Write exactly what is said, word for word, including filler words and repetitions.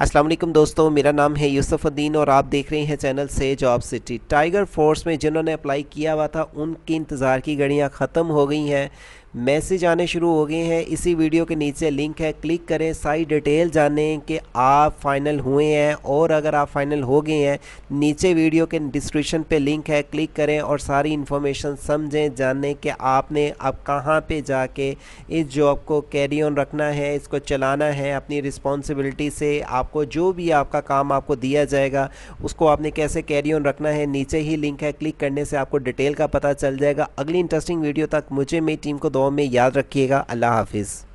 अस्सलाम वालेकुम दोस्तों, मेरा नाम है यूसुफ उद्दीन और आप देख रहे हैं चैनल से जॉब सिटी टाइगर फोर्स में। जिन्होंने अप्लाई किया हुआ था उनकी इंतज़ार की घड़ियां ख़त्म हो गई हैं, मैसेज आने शुरू हो गए हैं। इसी वीडियो के नीचे लिंक है, क्लिक करें, सारी डिटेल जाने कि आप फ़ाइनल हुए हैं। और अगर आप फ़ाइनल हो गए हैं, नीचे वीडियो के डिस्क्रिप्शन पे लिंक है, क्लिक करें और सारी इन्फॉर्मेशन समझें, जानें कि आपने अब कहाँ पे जाके इस जॉब को कैरी ऑन रखना है, इसको चलाना है। अपनी रिस्पॉन्सिबिलिटी से आपको जो भी आपका काम आपको दिया जाएगा उसको आपने कैसे कैरी ऑन रखना है। नीचे ही लिंक है, क्लिक करने से आपको डिटेल का पता चल जाएगा। अगली इंटरेस्टिंग वीडियो तक मुझे मेरी टीम को में याद रखिएगा। अल्लाह हाफिज़।